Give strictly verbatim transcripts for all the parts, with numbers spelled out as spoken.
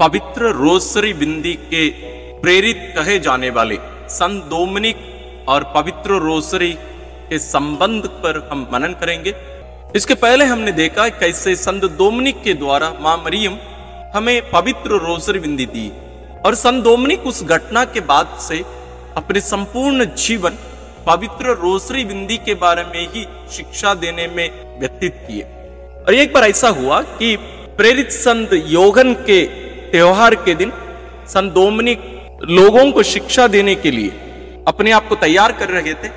पवित्र रोजरी बिंदी के प्रेरित कहे जाने वाले संत डोमिनिक और पवित्र रोजरी के संबंध पर हम मनन करेंगे। इसके पहले हमने देखा कैसे संत डोमिनिक के द्वारा मां मरियम हमें पवित्र रोजरी बिंदी दी और संत डोमिनिक उस घटना के बाद से अपने संपूर्ण जीवन पवित्र रोजरी बिंदी के बारे में ही शिक्षा देने में व्यतीत किए। और एक बार ऐसा हुआ कि प्रेरित संत योहन के त्योहार के दिन संत डोमिनिक लोगों को शिक्षा देने के लिए अपने आप को तैयार कर रहे थे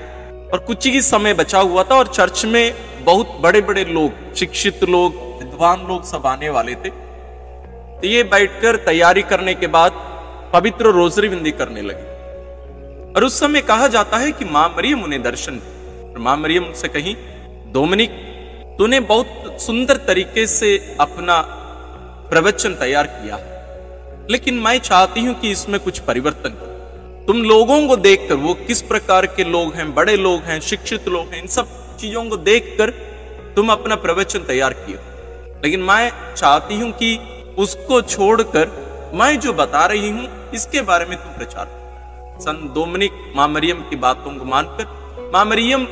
और कुछ ही समय बचा हुआ था और चर्च में बहुत बड़े बड़े लोग, शिक्षित लोग, विद्वान लोग सब आने वाले थे। तो ये बैठकर तैयारी करने के बाद पवित्र रोजरी बिंदी करने लगे और उस समय कहा जाता है कि मां मरियम उन्हें दर्शन दी। मां मरियम से कहीं डोमिनिक तूने बहुत सुंदर तरीके से अपना प्रवचन तैयार किया, लेकिन मैं चाहती हूं कि इसमें कुछ परिवर्तन हो। तुम लोगों को देखकर, वो किस प्रकार के लोग हैं, बड़े लोग हैं, शिक्षित लोग हैं, इन सब चीजों को देखकर तुम अपना प्रवचन तैयार किया, लेकिन मैं चाहती हूं कि उसको छोड़कर मैं जो बता रही हूं इसके बारे में तुम प्रचार करो। संत डोमिनिक मां मरियम की बातों को मानकर, मां मरियम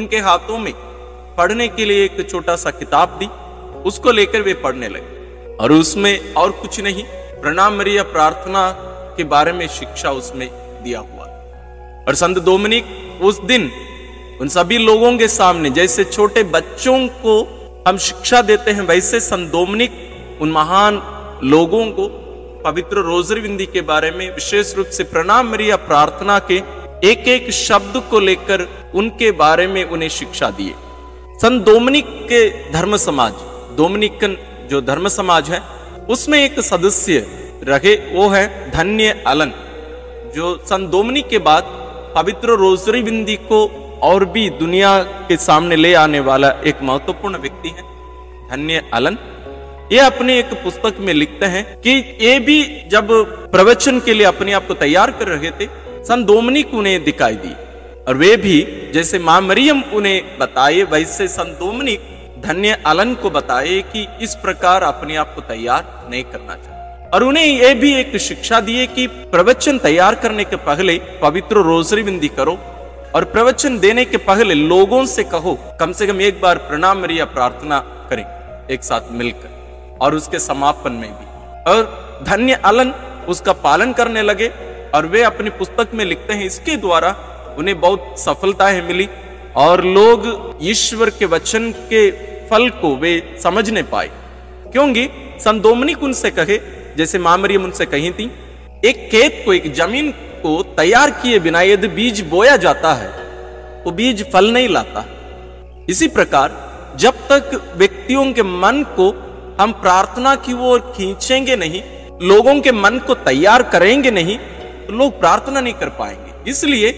उनके हाथों में पढ़ने के लिए एक छोटा सा किताब दी, उसको लेकर वे पढ़ने लगे और उसमें और कुछ नहीं, प्रणाम मरिया प्रार्थना के बारे में शिक्षा उसमें दिया हुआ। और संत डोमिनिक उस दिन उन सभी लोगों के सामने, जैसे छोटे बच्चों को हम शिक्षा देते हैं, वैसे संत डोमिनिक उन महान लोगों को पवित्र रोजरी बिंदी के बारे में, विशेष रूप से प्रणाम मरिया प्रार्थना के एक एक शब्द को लेकर उनके बारे में उन्हें शिक्षा दिए। संत डोमिनिक के धर्म समाज, डोमिनिकन जो धर्म समाज है, उसमें एक सदस्य रहे, वो है धन्य अलन, जो संत डोमिनिक के बाद पवित्र रोजरी बिंदी को और भी दुनिया के सामने ले आने वाला एक महत्वपूर्ण व्यक्ति है। धन्य अलन ये अपने एक पुस्तक में लिखते हैं कि ये भी जब प्रवचन के लिए अपने आप को तैयार कर रहे थे, संत डोमिनिक उन्हें दिखाई दी और वे भी जैसे मां मरियम उन्हें बताए, वैसे संत डोमिनिक धन्य अलन को बताए कि इस प्रकार अपने आप को तैयार नहीं करना चाहिए। और उन्हें ये भी एक शिक्षा दिए कि प्रवचन तैयार करने के पहले पवित्र रोजरी बिंदी करो और प्रवचन देने के पहले लोगों से कहो कम से कम एक बार प्रणाम मरिया प्रार्थना करें एक साथ मिलकर, और उसके समापन में भी। और धन्य अलन उसका पालन करने लगे और वे अपनी पुस्तक में लिखते हैं इसके द्वारा उन्हें बहुत सफलताएं मिली और लोग ईश्वर के वचन के फल को वे समझने पाए, क्योंकि संत डोमिनिक उनसे कहे, जैसे मां मरियम उनसे कही थी, एक खेत को, एक जमीन को तैयार किए बिना यदि बीज बोया जाता है तो बीज फल नहीं लाता। इसी प्रकार जब तक व्यक्तियों के मन को हम प्रार्थना की ओर खींचेंगे नहीं, लोगों के मन को तैयार करेंगे नहीं, तो लोग प्रार्थना नहीं कर पाएंगे। इसलिए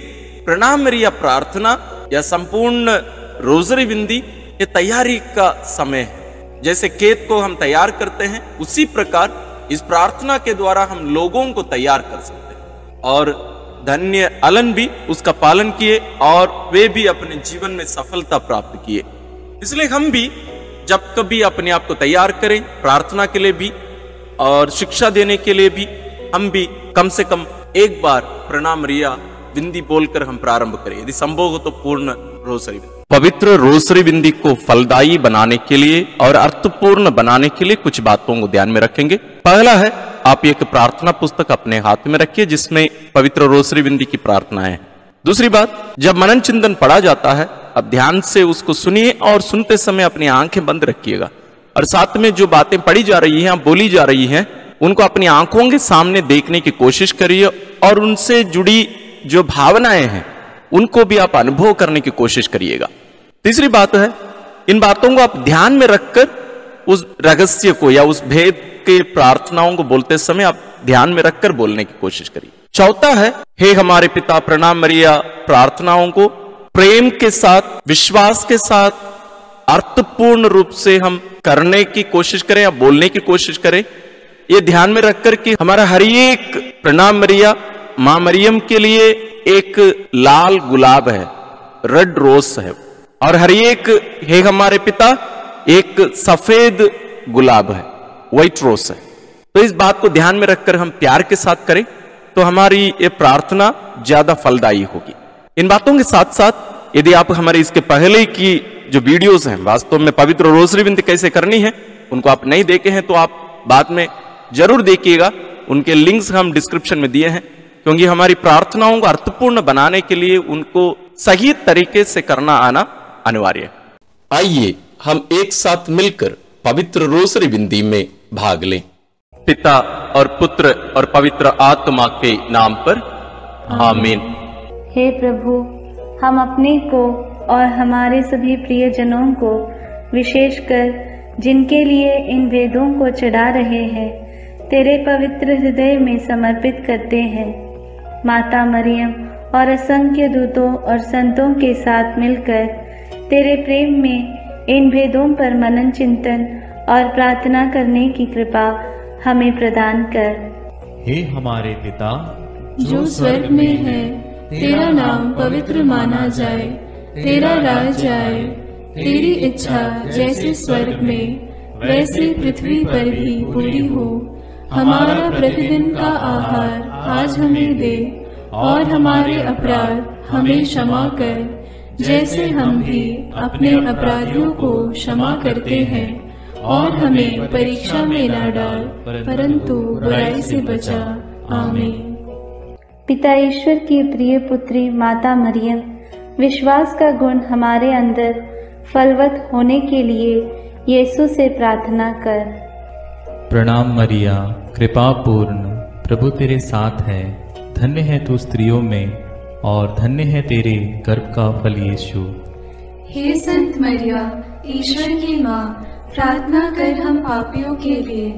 प्रणाम मरिया प्रार्थना या संपूर्ण रोजरी बिंदी ये तैयारी का समय है। जैसे खेत को हम तैयार करते हैं, उसी प्रकार इस प्रार्थना के द्वारा हम लोगों को तैयार कर सकते हैं। और धन्य अलन भी उसका पालन किए और वे भी अपने जीवन में सफलता प्राप्त किए। इसलिए हम भी जब कभी अपने आप को तैयार करें प्रार्थना के लिए भी और शिक्षा देने के लिए भी, हम भी कम से कम एक बार प्रणाम मरिया बिंदी बोलकर हम प्रारंभ करें, यदि संभव हो तो पूर्ण रोजरी। पवित्र रोजरी बिंदी को फलदायी बनाने के लिए और अर्थपूर्ण बनाने के लिए कुछ बातों को ध्यान में रखेंगे। पहला है, आप एक प्रार्थना पुस्तक अपने हाथ में रखिए जिसमें पवित्र रोजरी बिंदी की प्रार्थना है। दूसरी बात, जब मनन चिंतन पढ़ा जाता है, अब ध्यान से उसको सुनिए और सुनते समय अपनी आंखें बंद रखिएगा और साथ में जो बातें पढ़ी जा रही हैं, बोली जा रही हैं, उनको अपनी आंखों के सामने देखने की कोशिश करिए और उनसे जुड़ी जो भावनाएं हैं उनको भी आप अनुभव करने की कोशिश करिएगा। तीसरी बात है, इन बातों को आप ध्यान में रखकर उस रहस्य को या उस भेद के प्रार्थनाओं को बोलते समय आप ध्यान में रखकर बोलने की कोशिश करिए। चौथा है, हे हमारे पिता, प्रणाम मरिया प्रार्थनाओं को प्रेम के साथ, विश्वास के साथ, अर्थपूर्ण रूप से हम करने की कोशिश करें या बोलने की कोशिश करें, ये ध्यान में रखकर कि हमारा हर एक प्रणाम मरिया मां मरियम के लिए एक लाल गुलाब है, रेड रोज है, और हर एक हे हमारे पिता एक सफेद गुलाब है, व्हाइट रोज है। तो इस बात को ध्यान में रखकर हम प्यार के साथ करें तो हमारी ये प्रार्थना ज्यादा फलदायी होगी। इन बातों के साथ साथ यदि आप हमारे इसके पहले की जो वीडियोस हैं, वास्तव में पवित्र रोजरी विनती कैसे करनी है, उनको आप नहीं देखे हैं तो आप बाद में जरूर देखिएगा। उनके लिंक्स हम डिस्क्रिप्शन में दिए हैं, क्योंकि हमारी प्रार्थनाओं को अर्थपूर्ण बनाने के लिए उनको सही तरीके से करना आना अनिवार्य है। आइए हम एक साथ मिलकर पवित्र रोजरी विनती में भाग लें। पिता और पुत्र और पवित्र आत्मा के नाम पर, आमीन। हे प्रभु, हम अपने को और हमारे सभी प्रियजनों को, विशेषकर जिनके लिए इन वेदों को चढ़ा रहे हैं, तेरे पवित्र हृदय में समर्पित करते हैं। माता मरियम और असंख्य दूतों और संतों के साथ मिलकर तेरे प्रेम में इन भेदों पर मनन चिंतन और प्रार्थना करने की कृपा हमें प्रदान कर। हे हमारे पिता जो स्वर्ग में है, तेरा नाम पवित्र माना जाए, तेरा राज आए, तेरी इच्छा जैसे स्वर्ग में वैसे पृथ्वी पर भी पूरी हो। हमारा प्रतिदिन का आहार आज हमें दे, और हमारे अपराध हमें क्षमा कर, जैसे हम भी अपने अपराधियों को क्षमा करते हैं, और हमें परीक्षा में न डाल, परंतु बुराई से बचा। आमीन। पिता ईश्वर की प्रिय पुत्री माता मरियम, विश्वास का गुण हमारे अंदर फलवत होने के लिए येसु से प्रार्थना कर। प्रणाम मरिया, कृपा पूर्ण, प्रभु तेरे साथ है, धन्य है तू स्त्रियों में और धन्य है तेरे गर्भ का फल यीशु। हे संत मरिया, ईश्वर की माँ, प्रार्थना कर हम पापियों के लिए,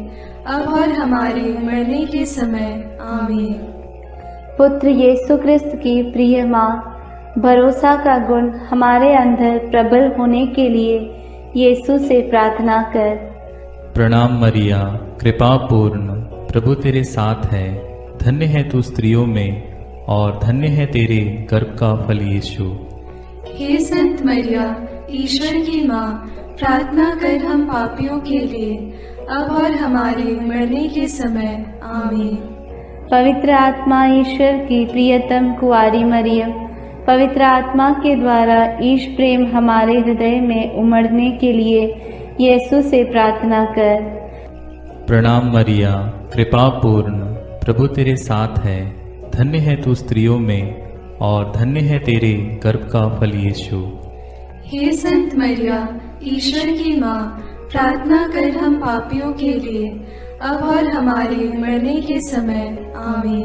अब और हमारे मरने के समय। आमीन। पुत्र यीशु क्रिस्त की प्रिय माँ, भरोसा का गुण हमारे अंदर प्रबल होने के लिए यीशु से प्रार्थना कर। प्रणाम मरिया, कृपा पूर्ण, प्रभु तेरे साथ है, धन्य है तू स्त्रियों में और धन्य है तेरे गर्भ का फल यीशु। हे संत मरिया, ईश्वर की माँ, प्रार्थना कर हम पापियों के लिए, अब और हमारे मरने के समय। आमीन। पवित्र आत्मा, ईश्वर की प्रियतम कुआरी मरियम, पवित्र आत्मा के द्वारा ईश प्रेम हमारे हृदय में उमड़ने के लिए येसु से प्रार्थना कर। प्रणाम मरिया, कृपा पूर्ण, प्रभु तेरे साथ है, धन्य है तू स्त्रियों में और धन्य है तेरे गर्भ का फल यीशु। हे संत मरिया, ईश्वर की माँ, प्रार्थना कर हम पापियों के लिए, अब और हमारे मरने के समय। आमीन।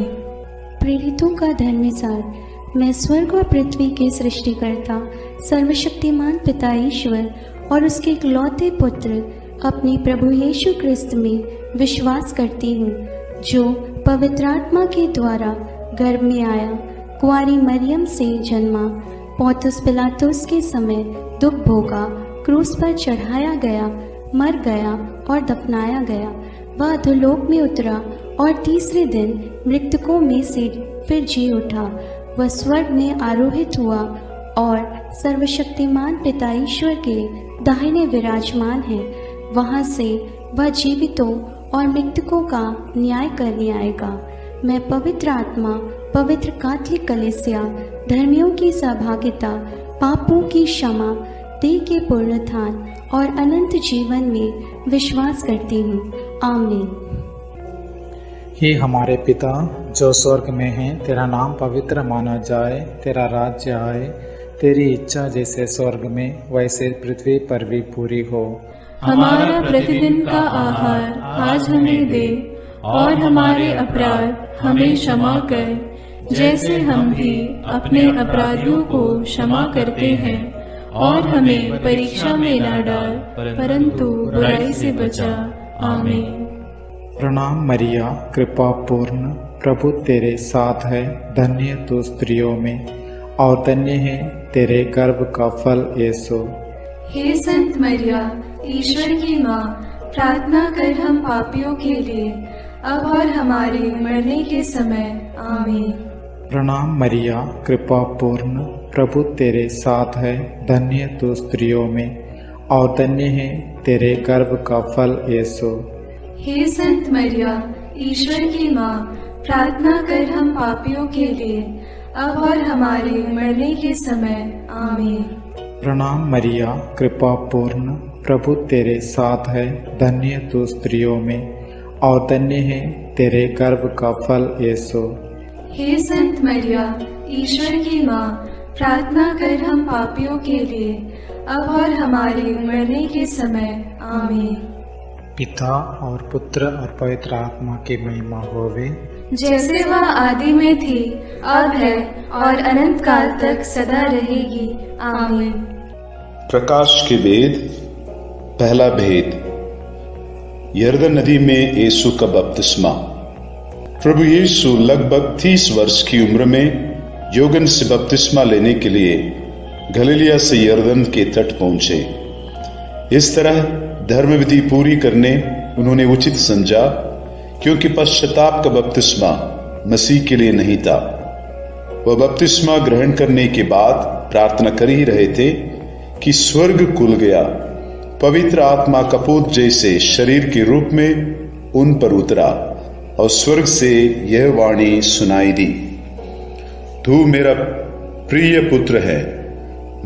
प्रेरितों का धन्यवाद। मैं स्वर्ग और पृथ्वी के सृष्टिकर्ता सर्वशक्तिमान पिता ईश्वर और उसके इकलौते पुत्र अपने प्रभु यीशु क्रिस्त में विश्वास करती हूँ, जो पवित्र आत्मा के द्वारा गर्भ में आया, कुंवारी मरियम से जन्मा, पोंतुस पिलातुस के समय दुख भोगा, क्रूस पर चढ़ाया गया, मर गया और दफनाया गया। वह अधोलोक में उतरा और तीसरे दिन मृतकों में से फिर जी उठा। वह स्वर्ग में आरोहित हुआ और सर्वशक्तिमान पिता ईश्वर के दाहिने विराजमान है। वहाँ से वह जीवितों और मृतकों का न्याय करने आएगा। मैं पवित्र आत्मा, पवित्र कैथोलिक कलीसिया, धर्मियों की सहभागिता, पापों की क्षमा, देह के पुनरुत्थान और अनंत जीवन में विश्वास करती हूँ। आमीन। हे हमारे पिता जो स्वर्ग में है, तेरा नाम पवित्र माना जाए, तेरा राज्य आए, तेरी इच्छा जैसे स्वर्ग में वैसे पृथ्वी पर भी पूरी हो। हमारा प्रतिदिन का आहार आज हमें दे, और हमारे अपराध हमें क्षमा कर, जैसे हम भी अपने अपराधियों को क्षमा करते हैं, और हमें परीक्षा में न डाल, परंतु बुराई से बचा। आमीन। प्रणाम मरिया, कृपा पूर्ण, प्रभु तेरे साथ है, धन्य तू स्त्रियों में और धन्य है तेरे गर्भ का फल यीशु। हे संत मरिया, ईश्वर की माँ, प्रार्थना कर हम पापियों के लिए, अब और हमारे मरने के समय। आमीन। प्रणाम मरिया, कृपा पूर्ण, प्रभु तेरे साथ है, धन्य तू स्त्रियों में और धन्य है तेरे गर्भ का फल यीशु। हे संत मरियम, ईश्वर की माँ, प्रार्थना कर हम पापियों के लिए अब और हमारे मरने के समय। आमीन। प्रणाम मरिया, कृपा पूर्ण, प्रभु तेरे साथ है, धन्य तू स्त्रियों में और धन्य है तेरे गर्भ का फल येसु। हे संत मरिया, ईश्वर की माँ, प्रार्थना कर हम पापियों के लिए अब और हमारे मरने के समय। आमीन। पिता और पुत्र और पवित्र आत्मा की महिमा होवे, जैसे वह आदि में थी, अब है और अनंत काल तक सदा रहेगी। आमीन। प्रकाश के भेद। पहला भेद, यरदन नदी में येसु का बपतिस्मा। प्रभु येसु लगभग तीस वर्ष की उम्र में योगन से बपतिस्मा लेने के लिए गलीलिया से यरदन के तट पहुंचे। इस तरह धर्मविधि पूरी करने उन्होंने उचित समझा, क्योंकि पश्चाताप का बपतिस्मा मसीह के लिए नहीं था। वह बपतिस्मा ग्रहण करने के बाद प्रार्थना कर ही रहे थे कि स्वर्ग खुल गया, पवित्र आत्मा कपूत जैसे शरीर के रूप में उन पर उतरा और स्वर्ग से यह वाणी सुनाई दी, तू मेरा प्रिय पुत्र है,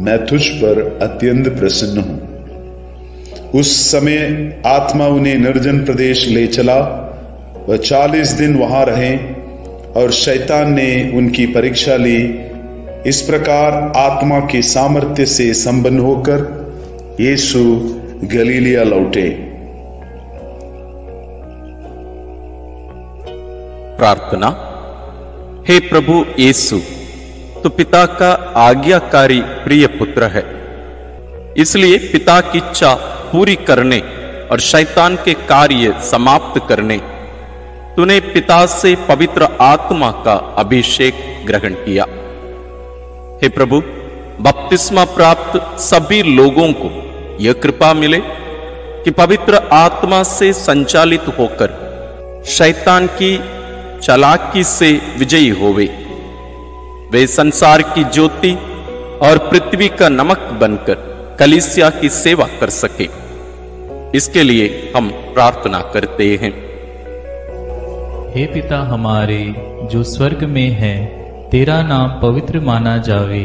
मैं तुझ पर अत्यंत प्रसन्न हूं। उस समय आत्मा उन्हें निर्जन प्रदेश ले चला। वह चालीस दिन वहां रहे और शैतान ने उनकी परीक्षा ली। इस प्रकार आत्मा के सामर्थ्य से संपन्न होकर येसु गलीलिया लौटे। प्रार्थना। हे प्रभु येसु, तू पिता का आज्ञाकारी प्रिय पुत्र है, इसलिए पिता की इच्छा पूरी करने और शैतान के कार्य समाप्त करने तूने पिता से पवित्र आत्मा का अभिषेक ग्रहण किया। हे प्रभु, बपतिस्मा प्राप्त सभी लोगों को यह कृपा मिले कि पवित्र आत्मा से संचालित होकर शैतान की चालाकी से विजयी होवे। वे संसार की ज्योति और पृथ्वी का नमक बनकर कलीसिया की सेवा कर सके, इसके लिए हम प्रार्थना करते हैं। हे पिता हमारे जो स्वर्ग में है, तेरा नाम पवित्र माना जावे,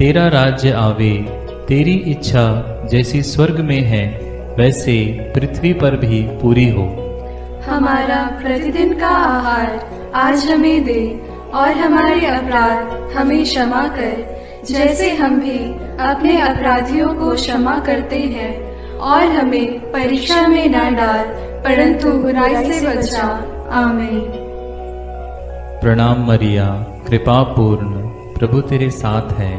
तेरा राज्य आवे, तेरी इच्छा जैसी स्वर्ग में है वैसे पृथ्वी पर भी पूरी हो। हमारा प्रतिदिन का आहार आज हमें दे, और हमारे अपराध हमें क्षमा कर, जैसे हम भी अपने अपराधियों को क्षमा करते हैं, और हमें परीक्षा में ना डाल, परंतु बुराई से बचा। आमीन। प्रणाम मरिया, कृपा पूर्ण, प्रभु तेरे साथ है,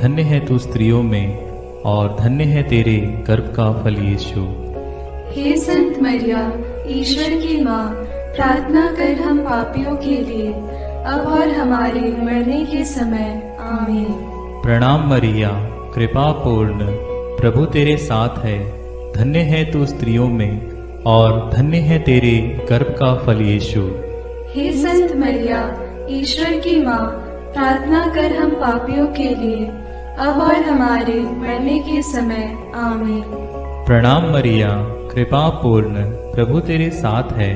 धन्य है तू स्त्रियों में और धन्य है तेरे गर्भ का फल यीशु। हे संत मरिया, ईश्वर की माँ, प्रार्थना कर हम पापियों के लिए अब और हमारे मरने के समय। आमीन। प्रणाम मरिया, कृपा पूर्ण, प्रभु तेरे साथ है, धन्य है तू स्त्रियों में और धन्य है तेरे गर्भ का फल यीशु। हे संत मरिया, ईश्वर की माँ, प्रार्थना कर हम पापियों के लिए अब और हमारे मरने के समय। आमीन। प्रणाम मरिया, कृपा पूर्ण, प्रभु तेरे साथ है,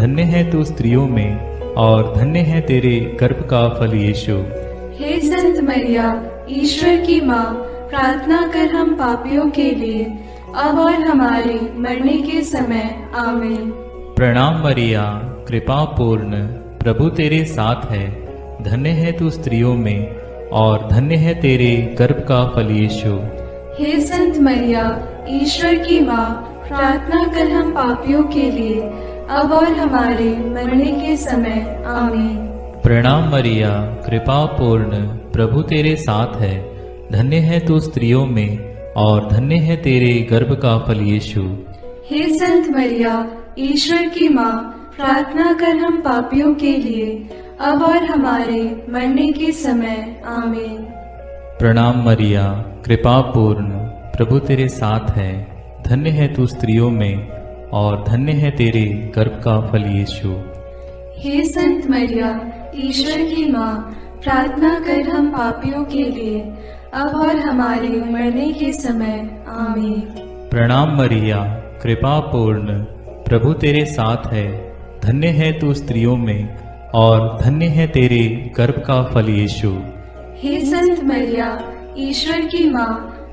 धन्य है तू स्त्रियों में और धन्य है तेरे गर्भ का फल यीशु। हे संत मरिया, ईश्वर की माँ, प्रार्थना कर हम पापियों के लिए अब और हमारे मरने के समय। आमीन। प्रणाम मरिया, कृपा पूर्ण, प्रभु तेरे साथ है, धन्य है तू स्त्रियों में और धन्य है तेरे गर्भ का फल यीशु। हे संत मरिया, ईश्वर की माँ, प्रार्थना कर हम पापियों के लिए अब और हमारे मरने के समय। आमीन। प्रणाम मरिया, कृपा पूर्ण, प्रभु तेरे साथ है, धन्य है तू स्त्रियों में और धन्य है तेरे गर्भ का फल यीशु। हे संत मरिया, ईश्वर की माँ, प्रार्थना कर हम पापियों के लिए अब और हमारे मरने के समय। आमीन। प्रणाम मरिया, कृपा पूर्ण, प्रभु तेरे साथ है, धन्य है तू स्त्रियों में और धन्य है तेरे गर्भ का फल यीशु। हे संत मरिया, ईश्वर की माँ, प्रार्थना कर हम पापियों के लिए अब और हमारे मरने के समय। आमीन। प्रणाम मरिया, कृपा पूर्ण, प्रभु तेरे साथ है, धन्य है तू स्त्रियों में और धन्य है तेरे गर्भ का फल यीशु। हे संत मरिया ईश्वर की माँ,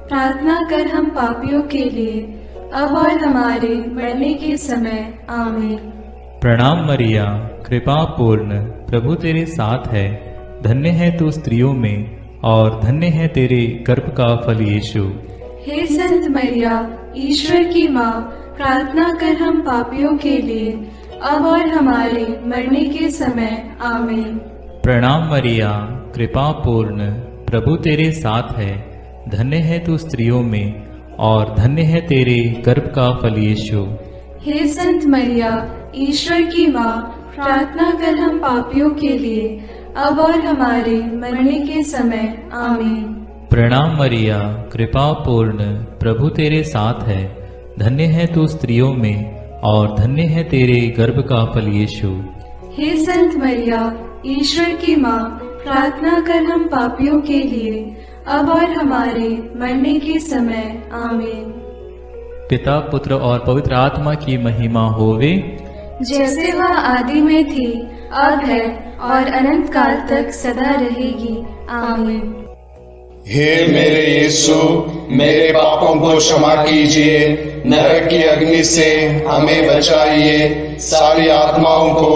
प्रार्थना कर हम पापियों के लिए अब और हमारे मरने के समय। आमीन। प्रणाम मरिया कृपा पूर्ण, प्रभु तेरे साथ है, धन्य है तू स्त्रियों में और धन्य है तेरे गर्भ का फल यीशु। हे संत मरिया ईश्वर की माँ, प्रार्थना कर हम पापियों के लिए अब और हमारे मरने के समय। आमीन। प्रणाम मरिया कृपा पूर्ण, प्रभु तेरे साथ है, धन्य है तू स्त्रियों में और धन्य है तेरे गर्भ का फल यीशु। हे संत मरिया ईश्वर की माँ, प्रार्थना कर हम पापियों के लिए अब और हमारे मरने के समय। आमीन। प्रणाम मरिया कृपा पूर्ण, प्रभु तेरे साथ है, धन्य है तू स्त्रियों में और धन्य है तेरे गर्भ का फल यीशु। हे संत मरिया ईश्वर की माँ, प्रार्थना कर हम पापियों के लिए अब और हमारे मरने के समय। आमीन। पिता पुत्र और पवित्र आत्मा की महिमा होवे, जैसे वह आदि में थी, अब है और अनंत काल तक सदा रहेगी। आमीन। हे मेरे यीशु, मेरे पापों को क्षमा कीजिए, नरक की अग्नि से हमें बचाइए, सारी आत्माओं को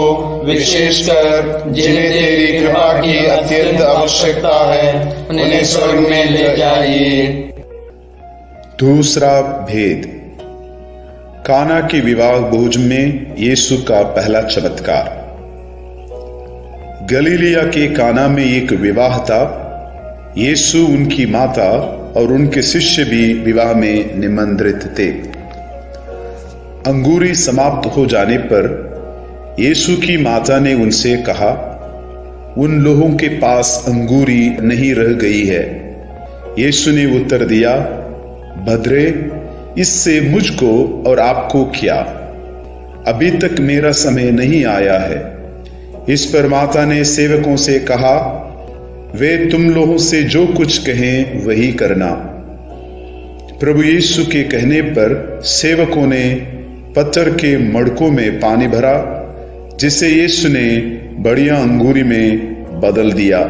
विशेषकर जिन्हें तेरी कृपा की अत्यंत आवश्यकता है उन्हें स्वर्ग में ले जाइए। दूसरा भेद, काना के विवाह भोज में येसु का पहला चमत्कार। गलीलिया के काना में एक विवाह था। येसु, उनकी माता और उनके शिष्य भी विवाह में निमंत्रित थे। अंगूरी समाप्त हो जाने पर येसु की माता ने उनसे कहा, उन लोगों के पास अंगूरी नहीं रह गई है। येसु ने उत्तर दिया, भद्रे, इससे मुझको और आपको क्या? अभी तक मेरा समय नहीं आया है। इस पर माता ने सेवकों से कहा, वे तुम लोगों से जो कुछ कहें वही करना। प्रभु यीशु के कहने पर सेवकों ने पत्थर के मड़कों में पानी भरा, जिसे यीशु ने बढ़िया अंगूरी में बदल दिया।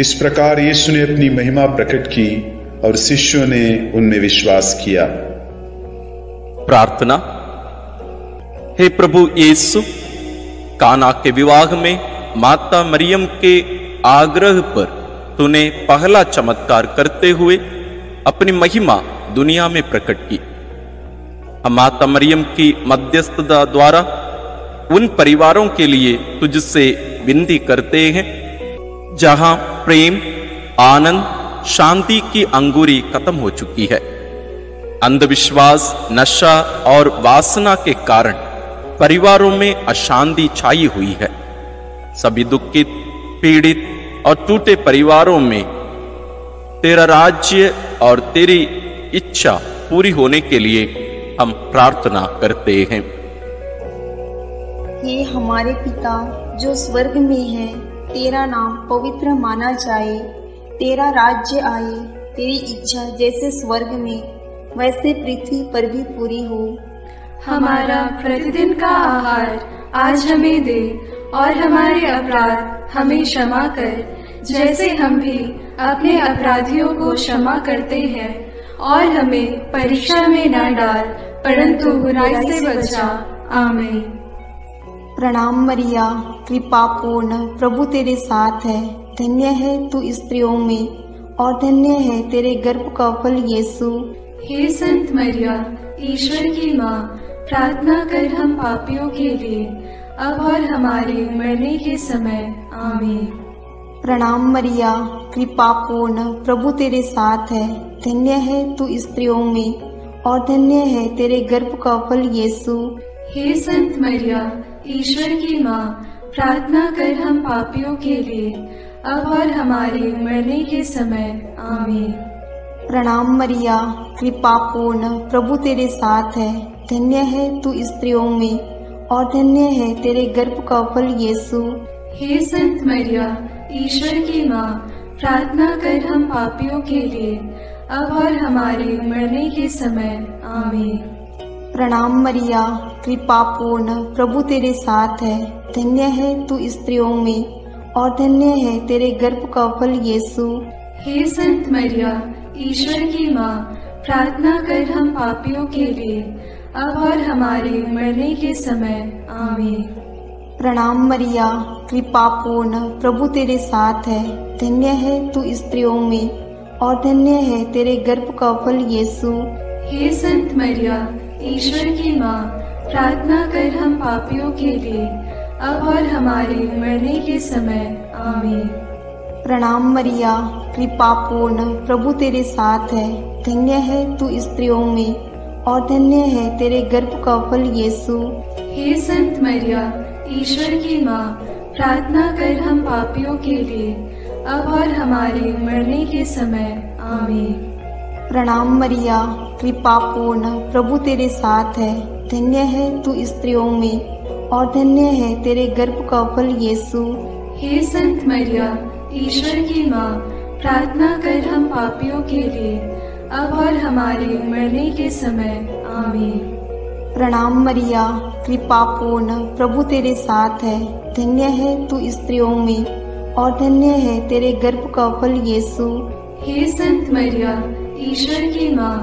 इस प्रकार यीशु ने अपनी महिमा प्रकट की और शिष्यों ने उनमें विश्वास किया। प्रार्थना। हे प्रभु यीशु, काना के विवाह में माता मरियम के आग्रह पर तूने पहला चमत्कार करते हुए अपनी महिमा दुनिया में प्रकट की। माता मरियम की मध्यस्थता द्वारा उन परिवारों के लिए तुझसे विनती करते हैं जहां प्रेम, आनंद, शांति की अंगूरी खत्म हो चुकी है। अंधविश्वास, नशा और वासना के कारण परिवारों में अशांति छाई हुई है। सभी दुखित, पीड़ित और टूटे परिवारों में तेरा राज्य और तेरी इच्छा पूरी होने के लिए हम प्रार्थना करते हैं। हे हमारे पिता जो स्वर्ग में है, तेरा नाम पवित्र माना जाए, तेरा राज्य आए, तेरी इच्छा जैसे स्वर्ग में वैसे पृथ्वी पर भी पूरी हो। हमारा प्रतिदिन का आहार आज हमें दे, और हमारे अपराध हमें क्षमा कर, जैसे हम भी अपने अपराधियों को क्षमा करते हैं, और हमें परीक्षा में ना डाल, परंतु बुराई से बचा। आमीन। प्रणाम मरिया कृपा पूर्ण, प्रभु तेरे साथ है, धन्य है तू स्त्रियों में और धन्य है तेरे गर्भ का फल यीशु। हे संत मरिया ईश्वर की माँ, प्रार्थना कर हम पापियों के लिए अब और हमारे मरने के समय। आमीन। प्रणाम मरिया कृपा पूर्ण, प्रभु तेरे साथ है, धन्य है तू स्त्रियों में और धन्य है तेरे गर्भ का फल यीशु। हे संत मरिया ईश्वर की माँ, प्रार्थना कर हम पापियों के लिए अब और हमारे मरने के समय। आमीन। प्रणाम मरिया कृपा पूर्ण, प्रभु तेरे साथ है, धन्य है तू स्त्रियों में और धन्य है तेरे गर्भ का फल यीशु। हे संत मरिया ईश्वर की माँ, प्रार्थना कर हम पापियों के लिए अब और हमारे मरने के समय। आमीन। प्रणाम मरिया, कृपा पूर्ण, प्रभु तेरे साथ है। धन्य है तू स्त्रियों में और धन्य है तेरे गर्भ का फल येसु। हे संत मरिया, ईश्वर की माँ, प्रार्थना कर हम पापियों के लिए, अब और हमारे मरने के समय। आमीन। प्रणाम मरिया, कृपा पूर्ण, प्रभु तेरे साथ है। धन्य है तू स्त्रियों में और धन्य है तेरे गर्भ का फल येसु। हे संत मरिया, ईश्वर की माँ, प्रार्थना कर हम पापियों के लिए, अब और हमारे मरने के समय। आमीन। प्रणाम मरिया, कृपा पूर्ण, प्रभु तेरे साथ है। धन्य है तू स्त्रियों में और धन्य है तेरे गर्भ का फल येसु। हे संत मरिया, ईश्वर की माँ, प्रार्थना कर हम पापियों के लिए, अब और हमारे मरने के समय। आमीन। प्रणाम मरिया, कृपा पूर्ण, प्रभु तेरे साथ है। धन्य है तू स्त्रियों में और धन्य है तेरे गर्भ का फल येसु। हे संत मरिया, ईश्वर की माँ, प्रार्थना कर हम पापियों के लिए, अब और हमारे मरने के समय। आमीन। प्रणाम मरिया, कृपा पूर्ण, प्रभु तेरे साथ है। धन्य है तू स्त्रियों में और धन्य है तेरे गर्भ का फल येसु। हे संत मरिया, ईश्वर की माँ,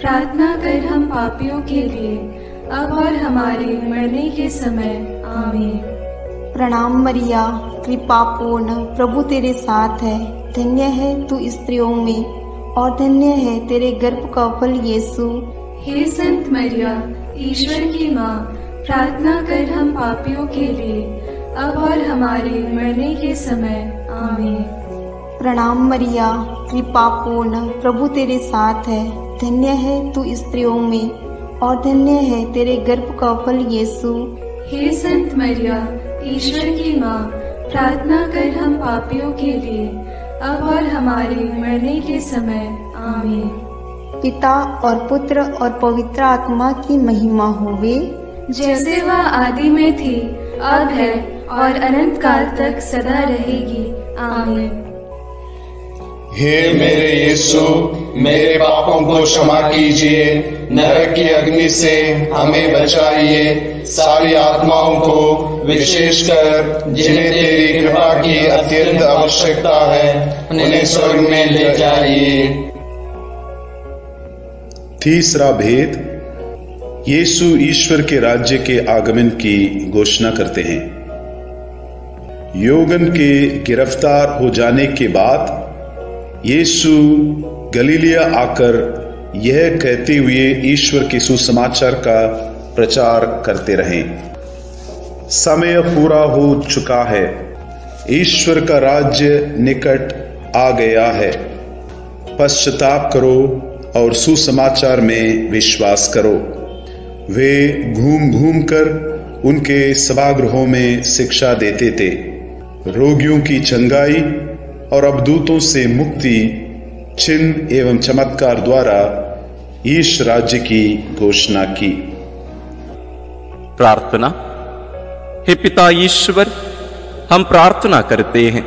प्रार्थना कर हम पापियों के लिए, अब और हमारे मरने के समय। आमीन। प्रणाम मरिया, कृपा पूर्ण, प्रभु तेरे साथ है। धन्य है तू स्त्रियों में और धन्य है तेरे गर्भ का फल येसु। हे संत मरिया, ईश्वर की माँ, प्रार्थना कर हम पापियों के लिए, अब और हमारे मरने के समय। आमीन। प्रणाम मरिया, कृपा पूर्ण, प्रभु तेरे साथ है। धन्य है तू स्त्रियों में और धन्य है तेरे गर्भ का फल येसु। हे संत मरिया, ईश्वर की माँ, प्रार्थना कर हम पापियों के लिए, अब और हमारे मरने के समय। आमीन। पिता और पुत्र और पवित्र आत्मा की महिमा होवे, जैसे वह आदि में थी, अब है और अनंत काल तक सदा रहेगी। आमीन। हे मेरे यीशु, मेरे पापों को क्षमा कीजिए, नरक की अग्नि से हमें बचाइए, सारी आत्माओं को, विशेषकर जिन्हें तेरी कृपा की अत्यंत आवश्यकता है, उन्हें स्वर्ग में ले जाइए। तीसरा भेद। यीशु ईश्वर के राज्य के आगमन की घोषणा करते हैं। योगन के गिरफ्तार हो जाने के बाद येसु गलीलिया आकर यह कहते हुए ईश्वर के सुसमाचार का प्रचार करते रहे। समय पूरा हो चुका है, ईश्वर का राज्य निकट आ गया है, पश्चाताप करो और सुसमाचार में विश्वास करो। वे घूम घूम कर उनके सभागृहों में शिक्षा देते थे। रोगियों की चंगाई और अबदूतों से मुक्ति, चिन्ह एवं चमत्कार द्वारा ईश राज्य की घोषणा की। प्रार्थना। हे पिता ईश्वर, हम प्रार्थना करते हैं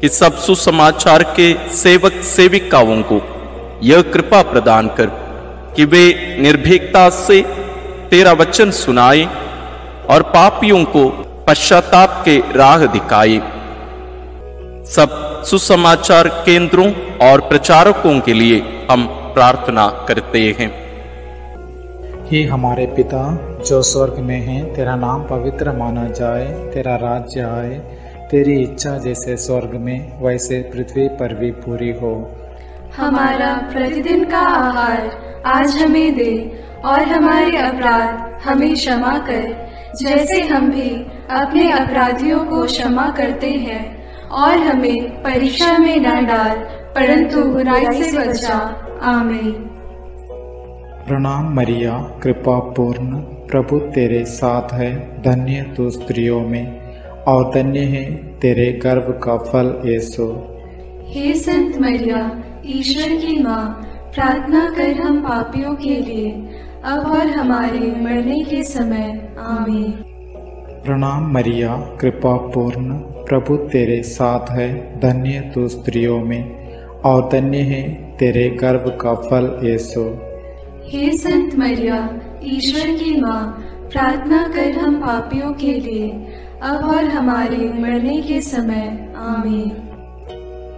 कि सब सुसमाचार के सेवक सेविकाओं को यह कृपा प्रदान कर कि वे निर्भीकता से तेरा वचन सुनाए और पापियों को पश्चाताप के राह दिखाए। सब सुसमाचार केंद्रों और प्रचारकों के लिए हम प्रार्थना करते हैं। हे हमारे पिता जो स्वर्ग में है, तेरा नाम पवित्र माना जाए, तेरा राज्य आए, तेरी इच्छा जैसे स्वर्ग में वैसे पृथ्वी पर भी पूरी हो। हमारा प्रतिदिन का आहार आज हमें दे, और हमारे अपराध हमें क्षमा कर, जैसे हम भी अपने अपराधियों को क्षमा करते हैं, और हमें परीक्षा में न डाल, परंतु बुराई से बचा। आमीन। प्रणाम मरिया, कृपा पूर्ण, प्रभु तेरे साथ है। धन्य तू स्त्रियों में और धन्य है तेरे गर्भ का फल येसु। हे संत मरिया, ईश्वर की माँ, प्रार्थना कर हम पापियों के लिए, अब और हमारे मरने के समय। आमीन। प्रणाम मरिया, कृपा पूर्ण, प्रभु तेरे साथ है। धन्य तू स्त्रियों में और धन्य है तेरे गर्भ का फल येसु। हे संत मरिया, ईश्वर की मां, प्रार्थना कर हम पापियों के लिए अब और हमारे मरने के समय। आमीन।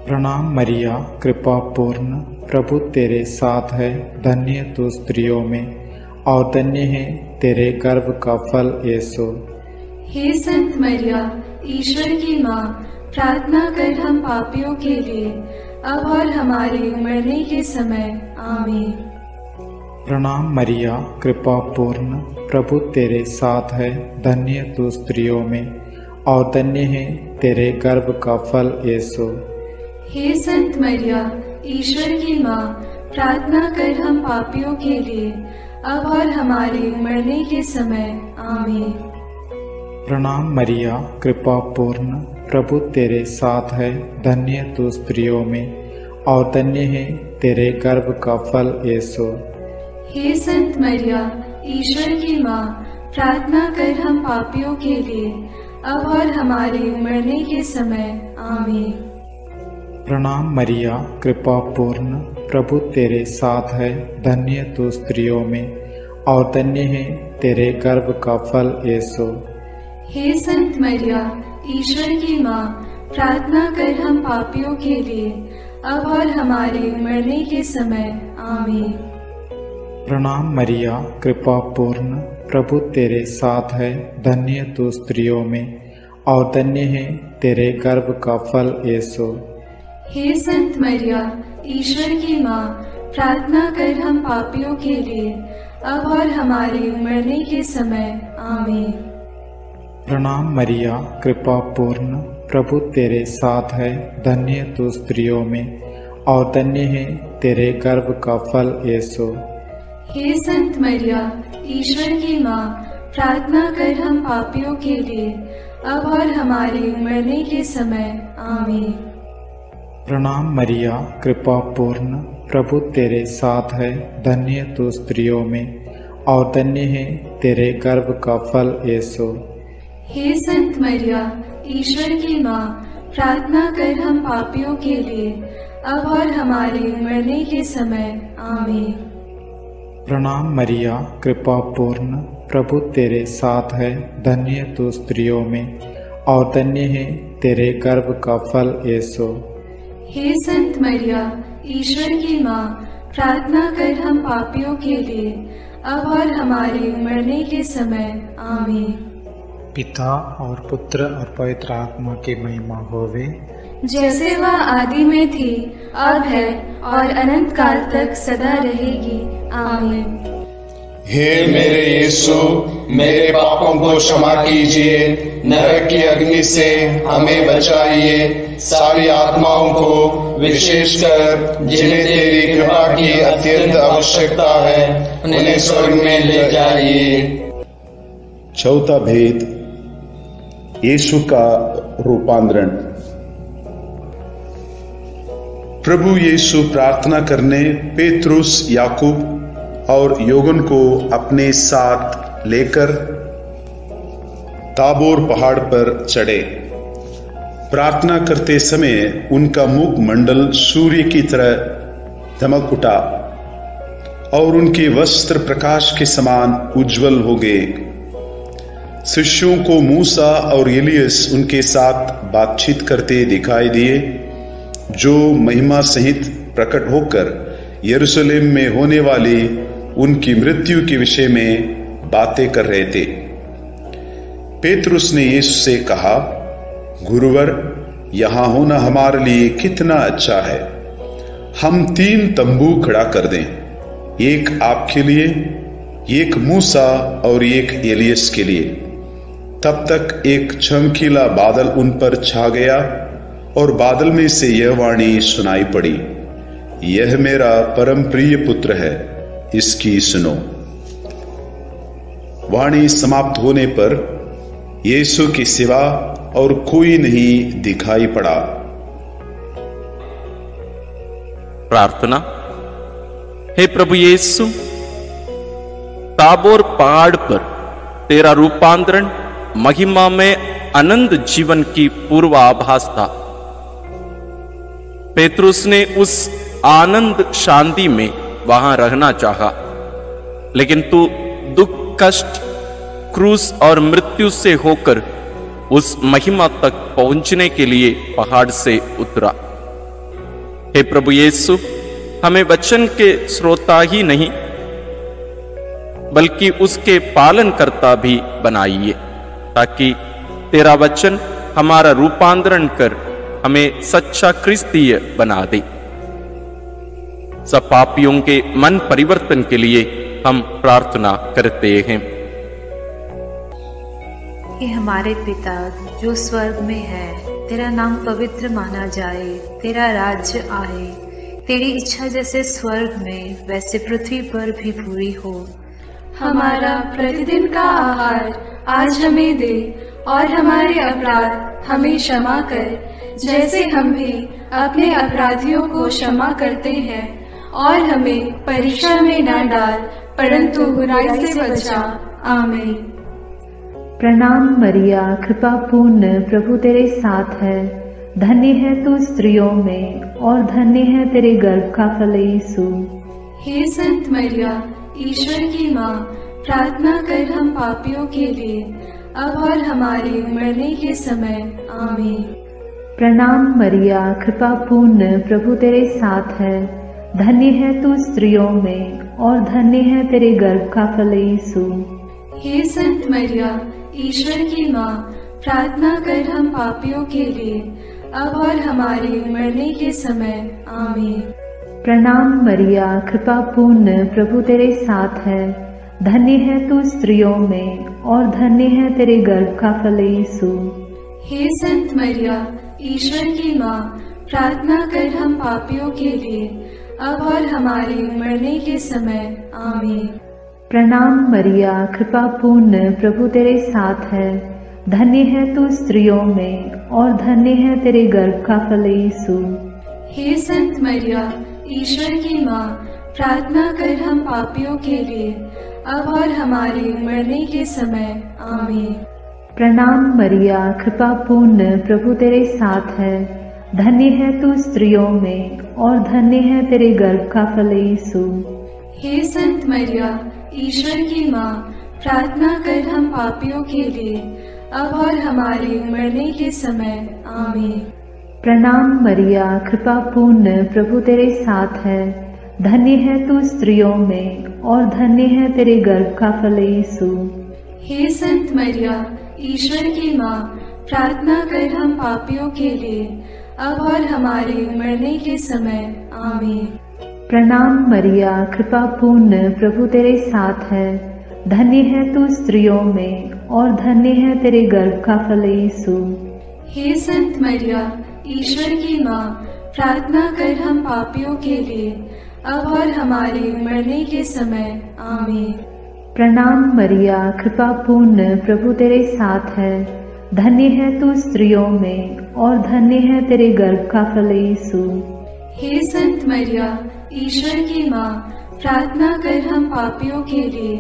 प्रणाम मरिया, कृपा पूर्ण, प्रभु तेरे साथ है, धन्य तू स्त्रियों में और धन्य है तेरे गर्भ का फल येसु। हे संत मरिया, ईश्वर की मां, प्रार्थना कर हम पापियों के लिए अब और हमारे मरने के समय। आमीन। प्रणाम मरिया, कृपा पूर्ण, प्रभु तेरे साथ है, धन्य तू स्त्रियों में और धन्य है तेरे गर्भ का फल येसु। हे संत मरिया, ईश्वर की मां, प्रार्थना कर हम पापियों के लिए अब और हमारे मरने के समय। आमीन। प्रणाम मरिया, कृपा पूर्ण, प्रभु तेरे साथ है, धन्य तू स्त्रियों में और धन्य है तेरे गर्भ का फल येसु। हे संत मरिया, ईश्वर की मां, प्रार्थना कर हम पापियों के लिए अब और हमारे मरने के समय। आमीन। प्रणाम मरिया, कृपा पूर्ण, प्रभु तेरे साथ है, धन्य तू स्त्रियों में और धन्य है तेरे गर्भ का फल येसु। हे संत मरिया, ईश्वर की मां, प्रार्थना कर हम पापियों के लिए अब और हमारे मरने के समय। आमीन। प्रणाम मरिया, कृपा पूर्ण, प्रभु तेरे साथ है, धन्य तू स्त्रियों में और धन्य है तेरे गर्भ का फल येसु। हे संत मरिया, ईश्वर की मां, प्रार्थना कर हम पापियों के लिए अब और हमारे मरने के समय। आमीन। प्रणाम मरिया, कृपा पूर्ण, प्रभु तेरे साथ है, धन्य तू स्त्रियों में और धन्य है तेरे गर्भ का फल येसु। हे संत मरिया, ईश्वर की मां, प्रार्थना कर हम पापियों के लिए अब और हमारे मरने के समय। आमीन। प्रणाम मरिया, कृपा पूर्ण, प्रभु तेरे साथ है, धन्य तू स्त्रियों में और धन्य है तेरे गर्भ का फल येसु। हे संत मरिया, ईश्वर की मां, प्रार्थना कर हम पापियों के लिए अब और हमारे मरने के समय। आमीन। प्रणाम मरिया, कृपा पूर्ण, प्रभु तेरे साथ है, धन्य तू स्त्रियों में और धन्य है तेरे गर्भ का फल येसु। हे संत मरिया, ईश्वर की मां, प्रार्थना कर हम पापियों के लिए अब और हमारे मरने के समय। आमीन। पिता और पुत्र और पवित्र आत्मा की महिमा होवे, जैसे वह आदि में थी, अब है और अनंत काल तक सदा रहेगी। आमीन। हे मेरे यीशु, मेरे पापों को क्षमा कीजिए, नरक की अग्नि से हमें बचाइए, सारी आत्माओं को, विशेषकर जिन्हें तेरी कृपा की अत्यंत आवश्यकता है, उन्हें स्वर्ग में ले जाइए। चौथा भेद, येसु का रूपांतरण। प्रभु येसु प्रार्थना करने पेत्रुस, याकूब और योहन को अपने साथ लेकर ताबोर पहाड़ पर चढ़े। प्रार्थना करते समय उनका मुखमंडल सूर्य की तरह धमक उठा और उनके वस्त्र प्रकाश के समान उज्जवल हो गए। शिष्यों को मूसा और एलियस उनके साथ बातचीत करते दिखाई दिए, जो महिमा सहित प्रकट होकर यरूशलेम में होने वाली उनकी मृत्यु के विषय में बातें कर रहे थे। पेत्रुस ने यीशु से कहा, गुरुवर, यहाँ होना हमारे लिए कितना अच्छा है। हम तीन तंबू खड़ा कर दें, एक आपके लिए, एक मूसा और एक एलियस के लिए। तब तक एक चमकीला बादल उन पर छा गया और बादल में से यह वाणी सुनाई पड़ी, यह मेरा परम प्रिय पुत्र है, इसकी सुनो। वाणी समाप्त होने पर येसु के सिवा और कोई नहीं दिखाई पड़ा। प्रार्थना। हे प्रभु येसु, ताबोर पहाड़ पर तेरा रूपांतरण महिमा में अनंत जीवन की पूर्वाभास था। पेत्रुस ने उस आनंद शांति में वहां रहना चाहा, लेकिन तू कष्ट, क्रूस और मृत्यु से होकर उस महिमा तक पहुंचने के लिए पहाड़ से उतरा। हे प्रभु येसु, हमें वचन के श्रोता ही नहीं बल्कि उसके पालन करता भी बनाइए, ताकि तेरा वचन हमारा रूपांतरण कर हमें सच्चा ख्रिस्तीय बना दे। सब पापियों के मन परिवर्तन के लिए हम प्रार्थना करते हैं। कि हमारे पिता जो स्वर्ग में है, तेरा नाम पवित्र माना जाए, तेरा राज्य आए, तेरी इच्छा जैसे स्वर्ग में वैसे पृथ्वी पर भी पूरी हो। हमारा प्रतिदिन का आहार आज हमें दे, और हमारे अपराध हमें क्षमा कर जैसे हम भी अपने अपराधियों को क्षमा करते हैं, और हमें परीक्षा में ना डाल परंतु बुराई से बचा। आमीन। प्रणाम मरिया, कृपा पूर्ण, प्रभु तेरे साथ है, धन्य है तू स्त्रियों में और धन्य है तेरे गर्भ का फल यीशु। हे संत मरिया, ईश्वर की माँ, प्रार्थना कर हम पापियों के लिए अब और हमारे मरने के समय। आमीन। प्रणाम मरिया, कृपा पूर्ण, प्रभु तेरे साथ है, धन्य है तू स्त्रियों में और धन्य है तेरे गर्भ का फल यीशु। हे संत मरिया, ईश्वर की माँ, प्रार्थना कर हम पापियों के लिए अब और हमारे मरने के समय। आमीन। प्रणाम मरिया, कृपा पूर्ण, प्रभु तेरे साथ है, धन्य है तू स्त्रियों में और धन्य है तेरे गर्भ का फल यीशु। हे संत मरिया, ईश्वर की माँ, प्रार्थना कर हम पापियों के लिए अब और हमारे मरने के समय। आमीन। प्रणाम मरिया, कृपा पूर्ण, प्रभु तेरे साथ है, धन्य है तू स्त्रियों में और धन्य है तेरे गर्भ का फल यीशु। हे संत मरिया, ईश्वर की माँ, प्रार्थना कर हम पापियों के लिए अब और हमारे मरने के समय। आमीन। प्रणाम मरिया, कृपा पूर्ण, प्रभु तेरे साथ है, धन्य है तू स्त्रियों में और धन्य है तेरे गर्भ का फल यीशु। हे संत मरिया, ईश्वर की माँ, प्रार्थना कर हम पापियों के लिए अब और हमारे मरने के समय। आमीन। प्रणाम मरिया, कृपा पूर्ण, प्रभु तेरे साथ है, धन्य है तू स्त्रियों में और धन्य है तेरे गर्भ का फल यीशु। हे संत मरिया, ईश्वर की माँ, प्रार्थना कर हम पापियों के लिए अब और हमारे मरने के समय। आमीन। प्रणाम मरिया, कृपा पूर्ण, प्रभु तेरे साथ है, धन्य है तू स्त्रियों में और धन्य है तेरे गर्भ का फल यीशु। हे संत मरिया, ईश्वर की माँ, प्रार्थना कर हम पापियों के लिए अब और हमारे मरने के समय। आमीन। प्रणाम मरिया, कृपा पूर्ण, प्रभु तेरे साथ है, धन्य है तू स्त्रियों में और धन्य है तेरे गर्भ का फल यीशु। हे संत मरिया, ईश्वर की माँ, प्रार्थना कर हम पापियों के लिए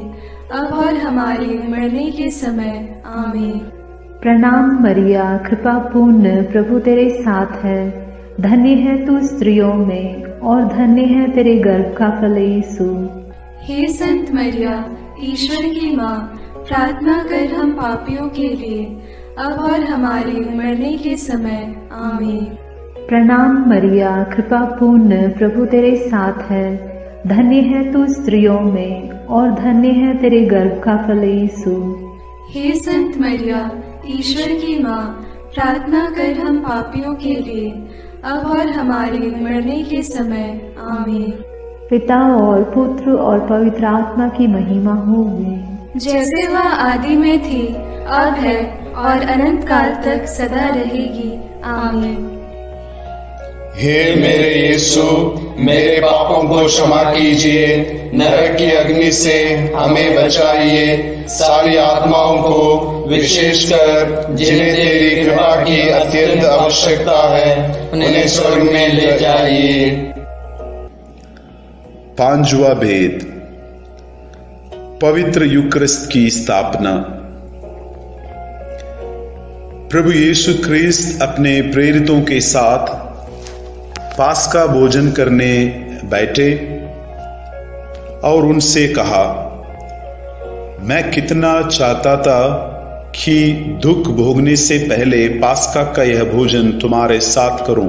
अब और हमारे मरने के समय। आमीन। प्रणाम मरिया, कृपा पूर्ण, प्रभु तेरे साथ है, धन्य है तू स्त्रियों में और धन्य है तेरे गर्भ का फल यीशु। हे संत मरिया, ईश्वर की माँ, प्रार्थना कर हम पापियों के लिए अब और हमारे मरने के समय। आमीन। प्रणाम मरिया, कृपा पूर्ण, प्रभु तेरे साथ है, धन्य है तू स्त्रियों में और धन्य है तेरे गर्भ का फल यीशु। हे संत मरिया, ईश्वर की माँ, प्रार्थना कर हम पापियों के लिए अब और हमारे मरने के समय। आमीन। पिता और पुत्र और पवित्र आत्मा की महिमा होगी, जैसे वह आदि में थी, अब है और अनंत काल तक सदा रहेगी। आमीन। हे मेरे यीशु, मेरे पापों को क्षमा कीजिए, नरक की अग्नि से हमें बचाइए, सारी आत्माओं को विशेषकर जिन्हें तेरी कृपा की अत्यंत आवश्यकता है उन्हें स्वर्ग में ले जाइए। पांचवा भेद, पवित्र यूक्रिस्ट की स्थापना। प्रभु यीशु ख्रीस्त अपने प्रेरितों के साथ पास्का भोजन करने बैठे और उनसे कहा, मैं कितना चाहता था कि दुख भोगने से पहले पास्का का यह भोजन तुम्हारे साथ करूं।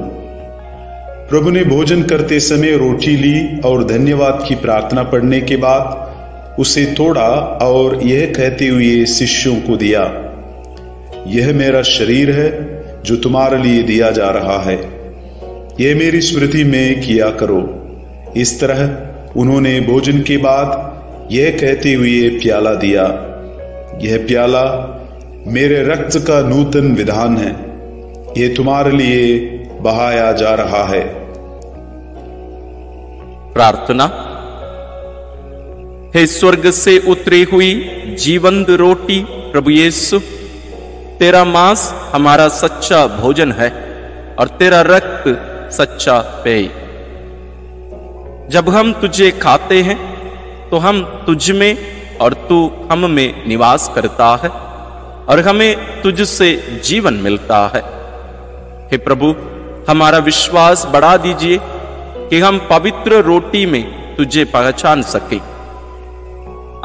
प्रभु ने भोजन करते समय रोटी ली और धन्यवाद की प्रार्थना पढ़ने के बाद उसे तोड़ा और यह कहते हुए शिष्यों को दिया, यह मेरा शरीर है जो तुम्हारे लिए दिया जा रहा है, यह मेरी स्मृति में किया करो। इस तरह उन्होंने भोजन के बाद यह कहते हुए प्याला दिया, यह प्याला मेरे रक्त का नूतन विधान है, यह तुम्हारे लिए बहाया जा रहा है। प्रार्थना। हे स्वर्ग से उतरी हुई जीवंत रोटी प्रभु येसु, तेरा मांस हमारा सच्चा भोजन है और तेरा रक्त सच्चा पेय। जब हम तुझे खाते हैं तो हम तुझ में और तू हम में निवास करता है और हमें तुझसे जीवन मिलता है। हे प्रभु, हमारा विश्वास बढ़ा दीजिए कि हम पवित्र रोटी में तुझे पहचान सके।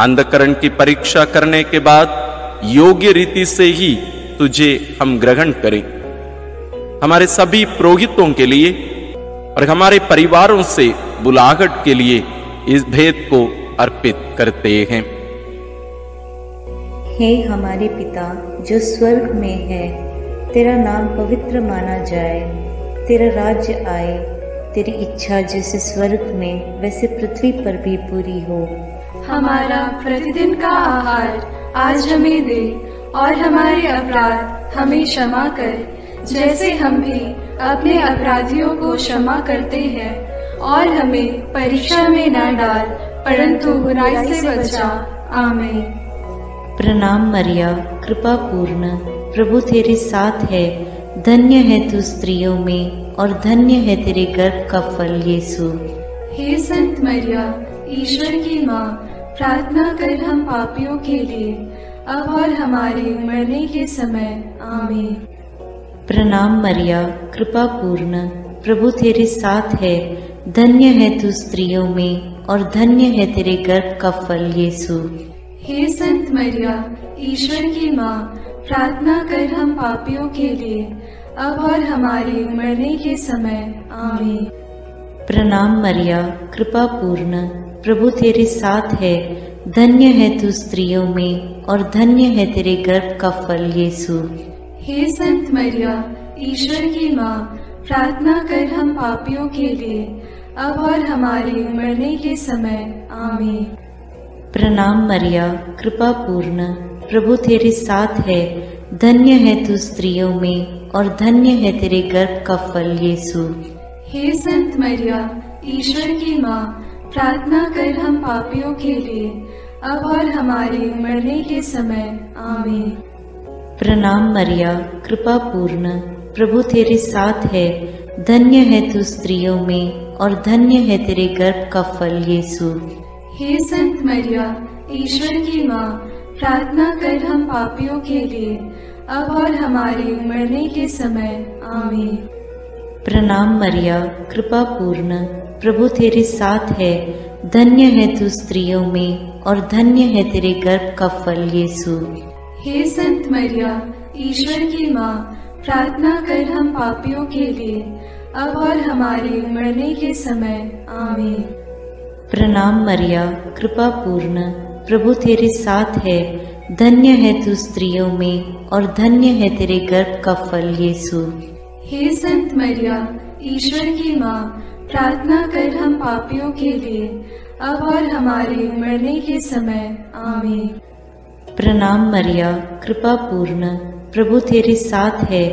अंधकरण की परीक्षा करने के बाद योग्य रीति से ही तुझे हम ग्रहण करें। हमारे सभी पुरोहितों के लिए और हमारे परिवारों से बुलाहट के लिए इस भेद को अर्पित करते हैं। हे हमारे पिता जो स्वर्ग में है, तेरा नाम पवित्र माना जाए, तेरा राज्य आए, तेरी इच्छा जैसे स्वर्ग में वैसे पृथ्वी पर भी पूरी हो। हमारा प्रतिदिन का आहार आज हमें दे और हमारे अपराध हमें क्षमा कर जैसे हम भी अपने अपराधियों को क्षमा करते हैं, और हमें परीक्षा में ना डाल परंतु बुराई से बचा। आमीन। प्रणाम मरिया, कृपा पूर्ण, प्रभु तेरे साथ है, धन्य है तू स्त्रियों में और धन्य है तेरे गर्भ का फल येसु। हे संत मरिया ईश्वर की माँ, प्रार्थना कर हम पापियों के लिए अब और हमारे मरने के समय। आमीन। प्रणाम मरिया, कृपा पूर्ण, प्रभु तेरे साथ है, धन्य है तू स्त्रियों में और धन्य है तेरे गर्भ का फल येसु। हे संत मरिया ईश्वर की माँ, प्रार्थना कर हम पापियों के लिए अब और हमारे मरने के समय। आमीन। प्रणाम मरिया, कृपा पूर्ण, प्रभु तेरे साथ है, धन्य है तू स्त्रियों में और धन्य है तेरे गर्भ का फल येसु। हे संत मरिया ईश्वर की माँ, प्रार्थना कर हम पापियों के लिए अब और हमारे मरने के समय। आमीन। प्रणाम मरिया, कृपा पूर्ण, प्रभु तेरे साथ है, धन्य है तू स्त्रियों में और धन्य है तेरे गर्भ का फल येसु। हे संत मरिया ईश्वर की माँ, प्रार्थना कर हम पापियों के लिए अब और हमारे मरने के समय। आमीन। प्रणाम मरिया, कृपा पूर्ण, प्रभु तेरे साथ है, धन्य है तू स्त्रियों में और धन्य है तेरे गर्भ का फल येसु। हे संत मरिया ईश्वर की माँ, प्रार्थना कर हम पापियों के लिए अब और हमारे मरने के समय। आमीन। प्रणाम मरिया, कृपा पूर्ण, प्रभु तेरे साथ है, धन्य है तू स्त्रियों में और धन्य है तेरे गर्भ का फल येसु। हे संत मरिया ईश्वर की माँ, प्रार्थना कर हम पापियों के लिए अब और हमारे मरने के समय। आमीन। प्रणाम मरिया, कृपा पूर्ण, प्रभु तेरे साथ है, धन्य है तू स्त्रियों में और धन्य है तेरे गर्भ का फल येसु। हे संत मरिया ईश्वर की माँ, प्रार्थना कर हम पापियों के लिए अब और हमारे मरने के समय। आमीन। प्रणाम मरिया, कृपा पूर्ण, प्रभु तेरे साथ है,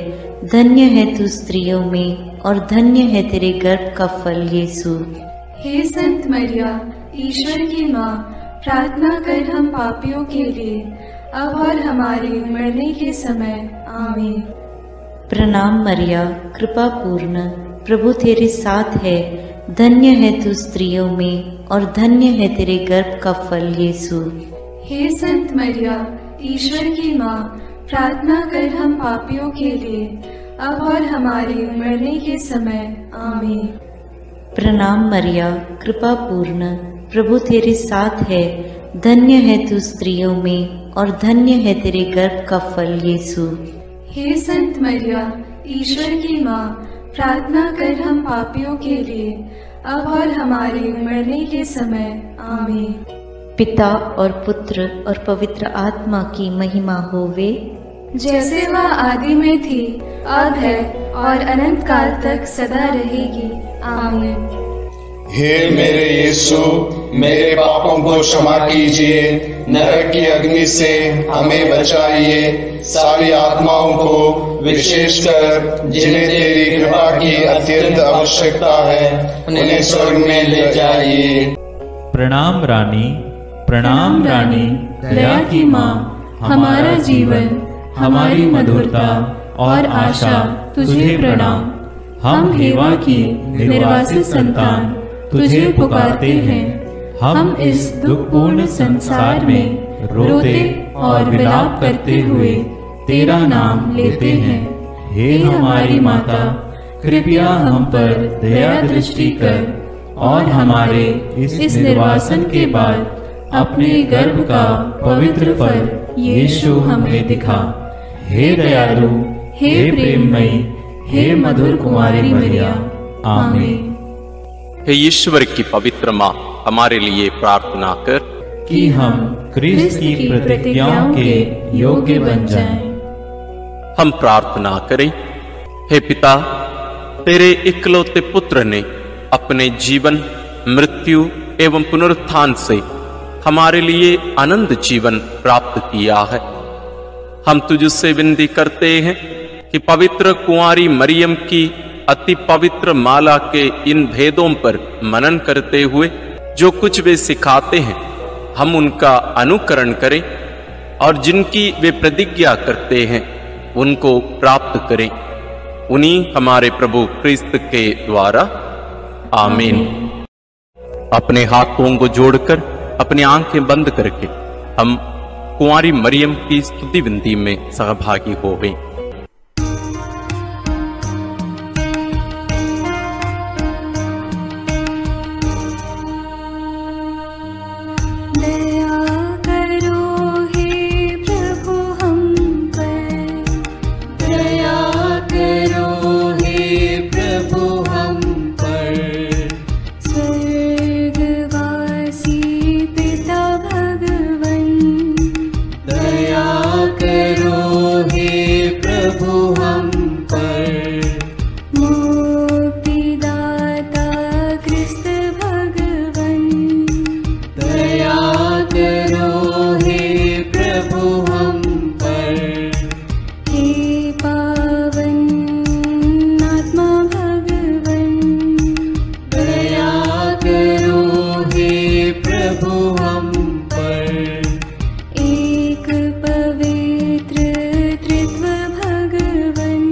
धन्य है तू स्त्रियों में और धन्य है तेरे गर्भ का फल येसु। हे संत मरिया ईश्वर की माँ, प्रार्थना कर हम पापियों के लिए अब और हमारे मरने के समय। आमीन। प्रणाम मरिया, कृपा पूर्ण, प्रभु तेरे साथ है, धन्य है तू स्त्रियों में और धन्य है तेरे गर्भ का फल येसु। हे संत मरिया ईश्वर की माँ, प्रार्थना कर हम पापियों के लिए अब और हमारे मरने के समय। आमीन। प्रणाम मरिया, कृपा पूर्ण, प्रभु तेरे साथ है, धन्य है तू स्त्रियों में और धन्य है तेरे गर्भ का फल येसु। हे संत मरियम ईश्वर की माँ, प्रार्थना कर हम पापियों के लिए अब और हमारे मरने के समय। आमीन। पिता और पुत्र और पवित्र आत्मा की महिमा होवे, जैसे वह आदि में थी, अब है और अनंत काल तक सदा रहेगी। आमीन। हे मेरे यीशु, मेरे पापों को क्षमा कीजिए, नरक की अग्नि से हमें बचाइए, सारी आत्माओं को विशेषकर जिन्हें तेरी कृपा की अत्यंत आवश्यकता है उन्हें स्वर्ग में ले जाइए। प्रणाम रानी, प्रणाम रानी, दया की माँ, हमारा जीवन, हमारी मधुरता और आशा तुझे प्रणाम। हम हेवा की निर्वासित संतान तुझे पुकारते हैं। हम इस दुखपूर्ण संसार में रोते और विलाप करते हुए तेरा नाम लेते हैं। हे हमारी माता, कृपया हम पर दया दृष्टि कर और हमारे इस निर्वासन के बाद अपने गर्भ का पवित्र फल यीशु हमें दिखा। हे दयालु, हे प्रेममयी, हे मधुर कुमारी मरियम। आमीन। हे ईश्वर की पवित्र माँ, हमारे लिए प्रार्थना कर कि हम ख्रीस्त की प्रतिज्ञाओं के योग्य बन जाएं। हम प्रार्थना करें। हे पिता, तेरे इकलौते पुत्र ने अपने जीवन, मृत्यु एवं पुनरुत्थान से हमारे लिए आनंद जीवन प्राप्त किया है। हम तुझसे विनती करते हैं कि पवित्र कुंवारी मरियम की अति पवित्र माला के इन भेदों पर मनन करते हुए जो कुछ वे सिखाते हैं हम उनका अनुकरण करें और जिनकी वे प्रतिज्ञा करते हैं उनको प्राप्त करें, उन्हीं हमारे प्रभु ख्रीस्त के द्वारा। आमीन। अपने हाथों को जोड़कर, अपनी आंखें बंद करके हम कुंवारी मरियम की स्तुति विनती में सहभागी हो गई। एक पवित्र त्रित्व भगवन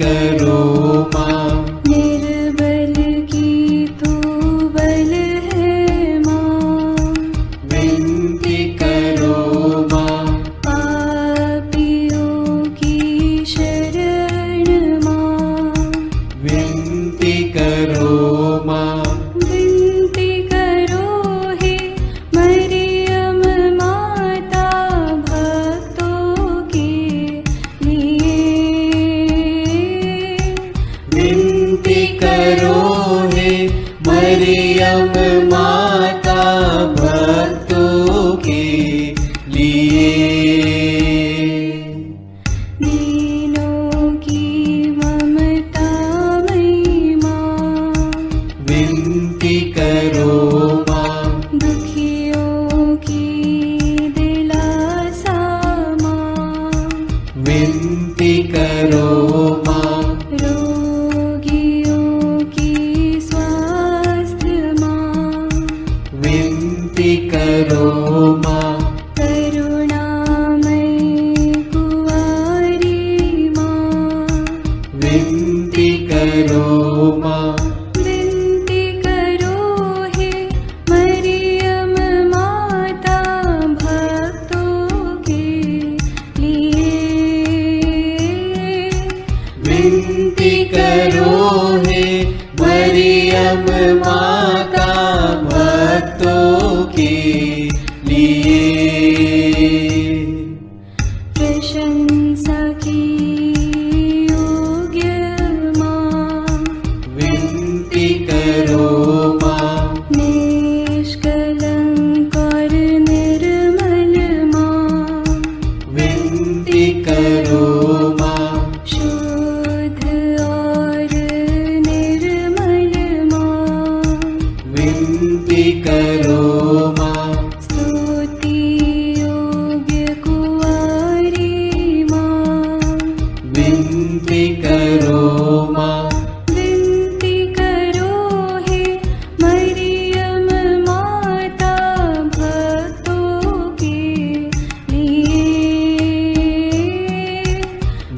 करो माँ, निर्बल की तू बल है माँ, विनती करो माँ, पापियों की शरण माँ, विनती करो माँ, विनती करो हे मरियम माता भक्तों के लिए, विनती करो हे मरियम माता भक्तों के लिए। दीनों की ममता महिमा, विनती करो माँ, दुखियों की दिलासा माँ, विनती करो माँ, रोगियों की स्वास्थ्य माँ, विनती करो माँ, करुणामयी कुंवारी माँ, विनती करो माँ, विनती करो हे मरियम माता भक्तों के लिए, विनती करो हे मरियम माता भक्तों के लिए। प्रशंसा की योग्य माँ, विनती करो माँ, निष्कलंक और निर्मल माँ, विनती करो माँ, शुद्ध और निर्मल माँ, विनती करो माँ, स्तुति योग्य कुंवारी माँ, विनती करो माँ, विनती करो हे मरियम माता भक्तों के लिए,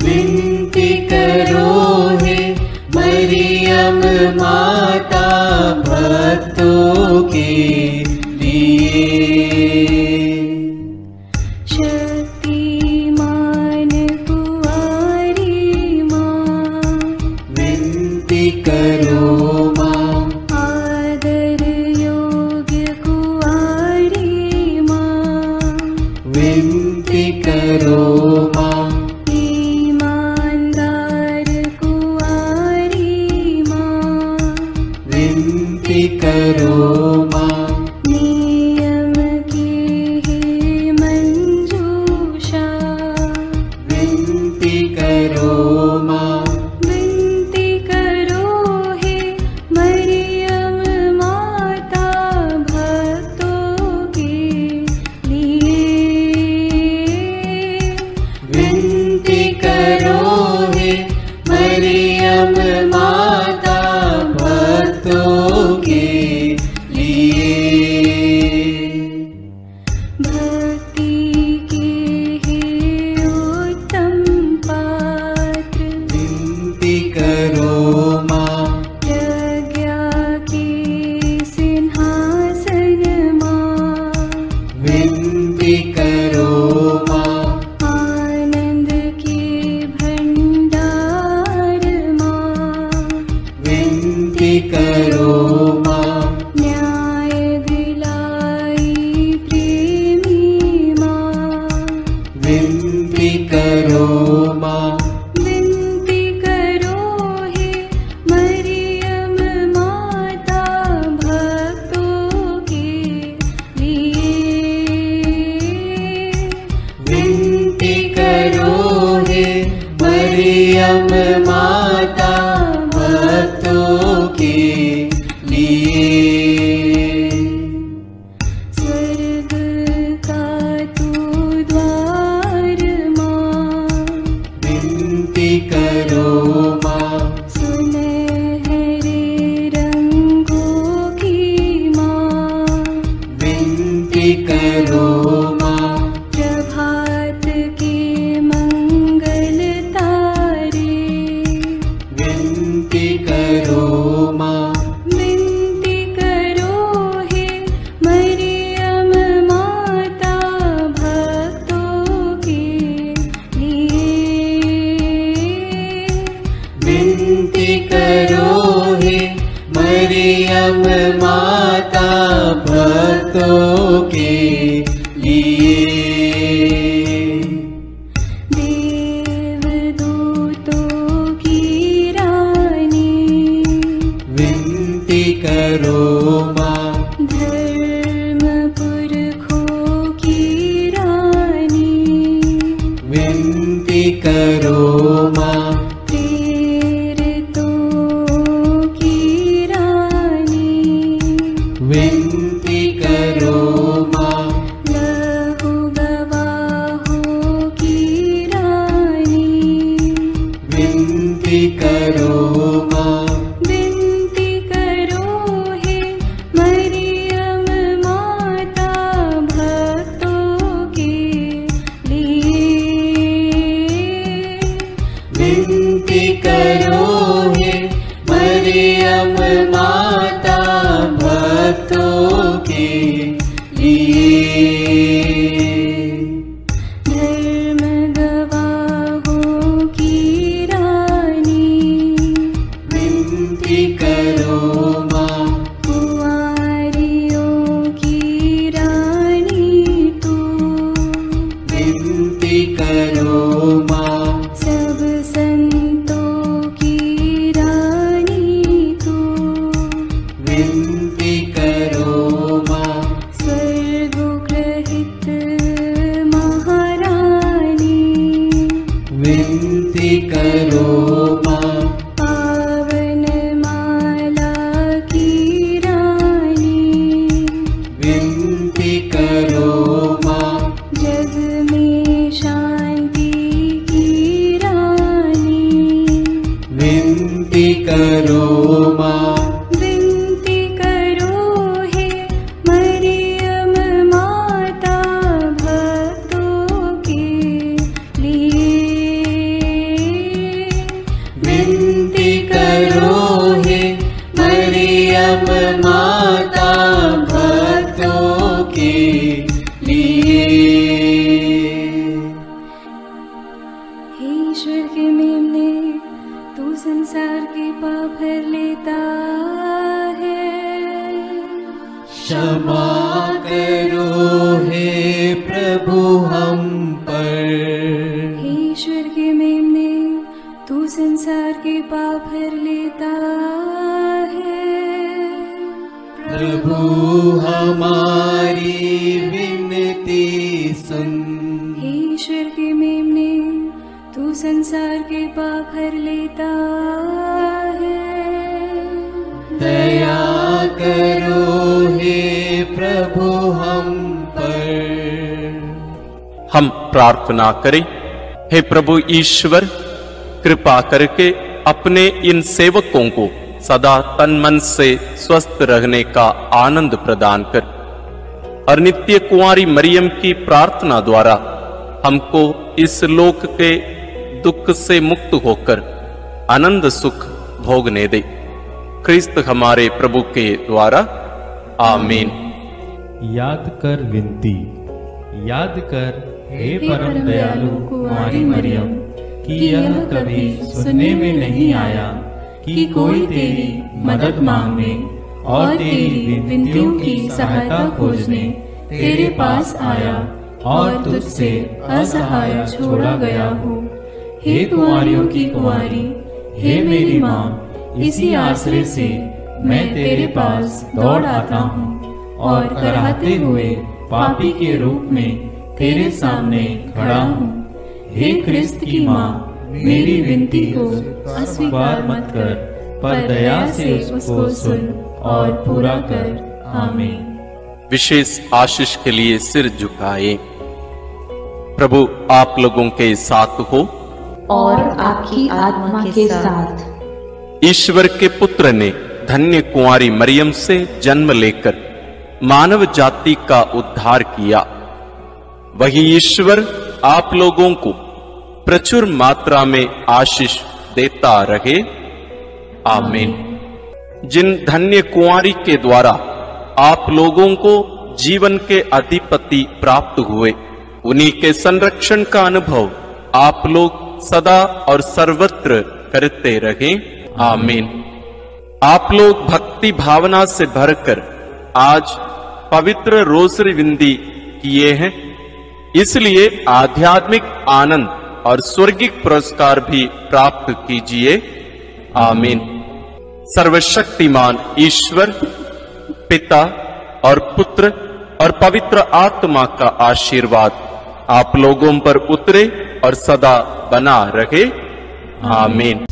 विनती करो हे मरियम माता भक्तों के लिए। शक्तिमान कुंवारी माँ, विनती करो माँ, आदर योग्य कुंवारी माँ, विनती करो माँ, ईमानदार कुंवारी माँ, विनती करो माँ, नियम की हे मंजूषा, विनती करो माँ, विनती करो हे मरियम माता भक्तों के लिए, विनती करो हे मरियम माता भक्तों के लिए। भक्ति के हे उत्तम पात्र, विनती करो माँ, प्रज्ञा के सिंहासन माँ, विनती करो माँ, आनंद के भंडार माँ, विनती करो विनती करो हे मरियम माता भक्तों के लिए। प्रार्थना करें। हे प्रभु ईश्वर, कृपा करके अपने इन सेवकों को सदा तन मन से स्वस्थ रहने का आनंद प्रदान कर, और नित्य कुंवारी मरियम की प्रार्थना द्वारा हमको इस लोक के दुख से मुक्त होकर आनंद सुख भोगने दे, ख्रीस्त हमारे प्रभु के द्वारा। आमीन। याद कर विनती, याद कर हे परम दयालु कुमारी मरियम कि यह कभी सुनने में नहीं आया कि कोई तेरी मदद मांगने और तेरी विनतियों की सहायता खोजने तेरे पास आया और तुझसे असहाय छोड़ा गया हो। हे कुंवारियों की कुंवारी, हे मेरी माँ, इसी आश्रय से मैं तेरे पास दौड़ आता हूँ और कराहते हुए पापी के रूप में तेरे सामने खड़ा हूँ। हे ख्रीस्त की माँ, मेरी विनती को अस्वीकार मत कर, पर दया से उसको सुन और पूरा कर। आमीन। विशेष आशीष के लिए सिर झुकाए। प्रभु आप लोगों के साथ हो और आपकी आत्मा के साथ। ईश्वर के पुत्र ने धन्य कुंवारी मरियम से जन्म लेकर मानव जाति का उद्धार किया, वही ईश्वर आप लोगों को प्रचुर मात्रा में आशीष देता रहे। आमीन। जिन धन्य कुंवारी के द्वारा आप लोगों को जीवन के अधिपति प्राप्त हुए, उन्हीं के संरक्षण का अनुभव आप लोग सदा और सर्वत्र करते रहें। आमीन। आप लोग भक्ति भावना से भरकर आज पवित्र रोजरी विनती किए हैं, इसलिए आध्यात्मिक आनंद और स्वर्गिक पुरस्कार भी प्राप्त कीजिए। आमीन। सर्वशक्तिमान ईश्वर, पिता और पुत्र और पवित्र आत्मा का आशीर्वाद आप लोगों पर उतरे और सदा बना रहे। आमीन।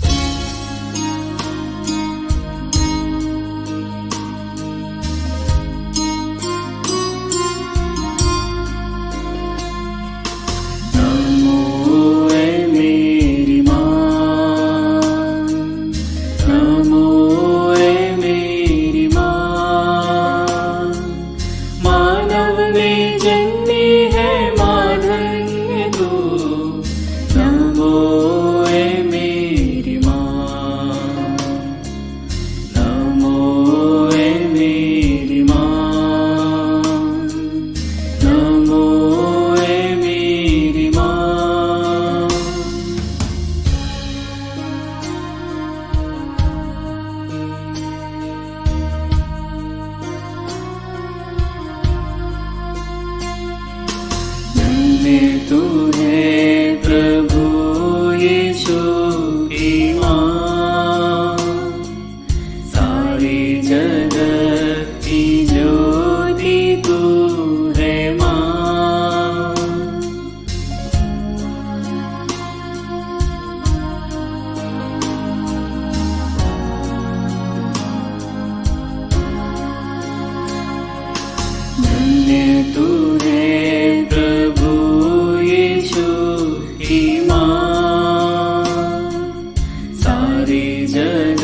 जय